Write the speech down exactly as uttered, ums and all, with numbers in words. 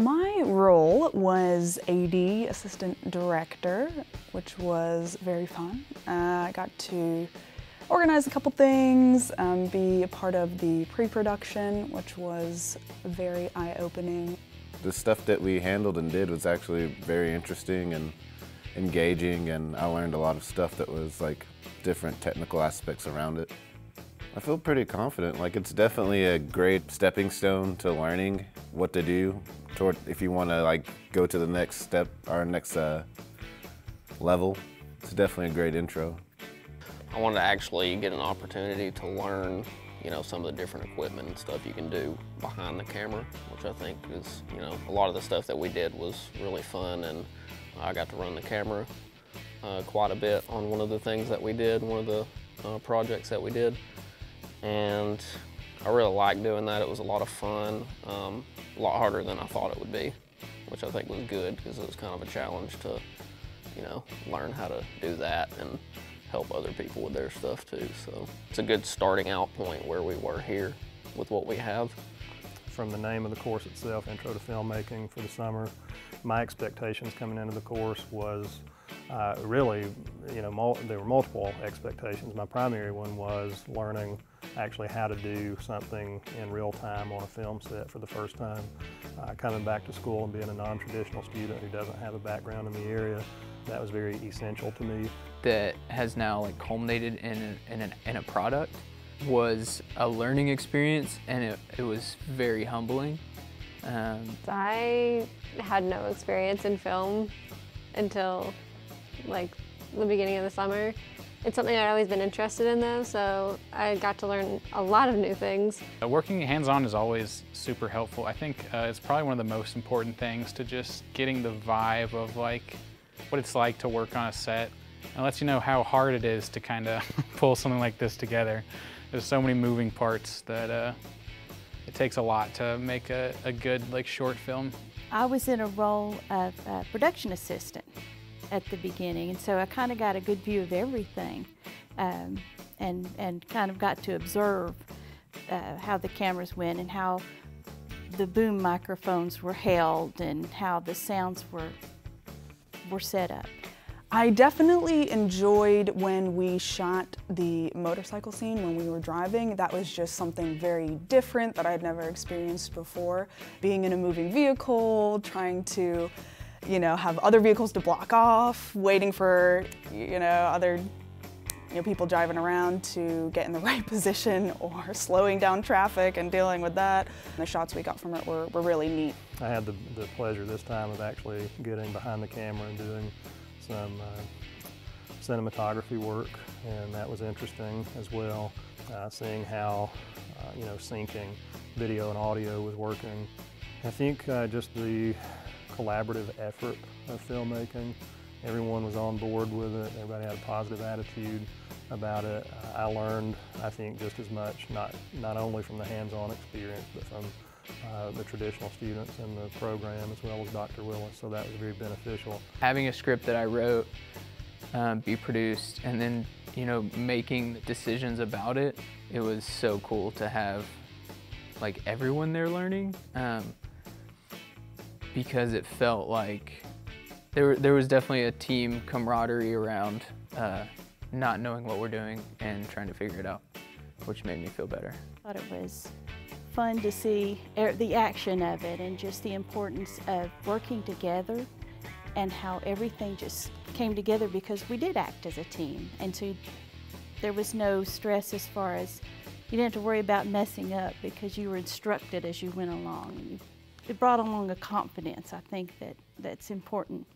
My role was A D, assistant director, which was very fun. Uh, I got to organize a couple things, um, be a part of the pre-production, which was very eye-opening. The stuff that we handled and did was actually very interesting and engaging, and I learned a lot of stuff that was like different technical aspects around it. I feel pretty confident. Like, it's definitely a great stepping stone to learning what to do toward if you want to like go to the next step or next uh, level. It's definitely a great intro. I want to actually get an opportunity to learn, you know, some of the different equipment and stuff you can do behind the camera, which I think is, you know, a lot of the stuff that we did was really fun, and I got to run the camera uh, quite a bit on one of the things that we did, one of the uh, projects that we did, and I really liked doing that. It was a lot of fun, um, a lot harder than I thought it would be, which I think was good because it was kind of a challenge to, you know, learn how to do that and help other people with their stuff too. So it's a good starting out point where we were here with what we have. From the name of the course itself, Intro to Filmmaking for the Summer, my expectations coming into the course was uh, really, you know, mul there were multiple expectations. My primary one was learning actually how to do something in real time on a film set for the first time. Uh, coming back to school and being a non-traditional student who doesn't have a background in the area, that was very essential to me. That has now like culminated in a, in, a, in a product was a learning experience, and it, it was very humbling. Um, I had no experience in film until like the beginning of the summer. It's something I'd always been interested in though, so I got to learn a lot of new things. Uh, working hands-on is always super helpful. I think uh, it's probably one of the most important things to just getting the vibe of like what it's like to work on a set. It lets you know how hard it is to kind of pull something like this together. There's so many moving parts that uh, it takes a lot to make a, a good like short film. I was in a role of uh, production assistant at the beginning, and so I kind of got a good view of everything, um, and and kind of got to observe uh, how the cameras went and how the boom microphones were held and how the sounds were were set up. I definitely enjoyed when we shot the motorcycle scene when we were driving. That was just something very different that I'd never experienced before. Being in a moving vehicle, trying to, you know, have other vehicles to block off, waiting for, you know, other you know, people driving around to get in the right position, or slowing down traffic and dealing with that. And the shots we got from it were, were really neat. I had the, the pleasure this time of actually getting behind the camera and doing some uh, cinematography work, and that was interesting as well, uh, seeing how uh, you know, syncing video and audio was working. I think uh, just the collaborative effort of filmmaking, everyone was on board with it, everybody had a positive attitude about it. I learned, I think, just as much, not, not only from the hands-on experience, but from Uh, the traditional students in the program, as well as Doctor Willis, so that was very beneficial. Having a script that I wrote um, be produced, and then, you know, making decisions about it, it was so cool to have like everyone there learning, um, because it felt like there, there was definitely a team camaraderie around uh, not knowing what we're doing and trying to figure it out, which made me feel better. I thought it was fun to see the action of it and just the importance of working together and how everything just came together because we did act as a team, and so there was no stress as far as you didn't have to worry about messing up because you were instructed as you went along. It brought along a confidence, I think, that that's important.